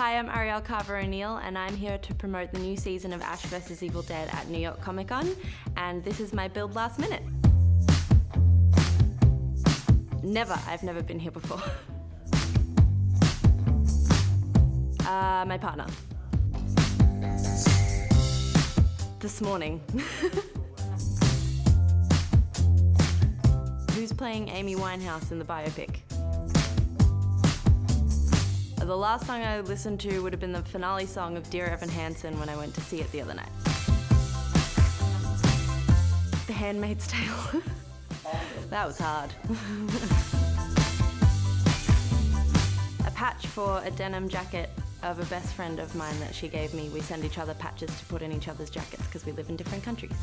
Hi, I'm Arielle Carver-O'Neill and I'm here to promote the new season of Ash vs. Evil Dead at New York Comic Con, and this is my build last minute. I've never been here before. My partner. This morning. Who's playing Amy Winehouse in the biopic? The last song I listened to would have been the finale song of Dear Evan Hansen when I went to see it the other night. The Handmaid's Tale. That was hard. A patch for a denim jacket of a best friend of mine that she gave me. We send each other patches to put in each other's jackets because we live in different countries.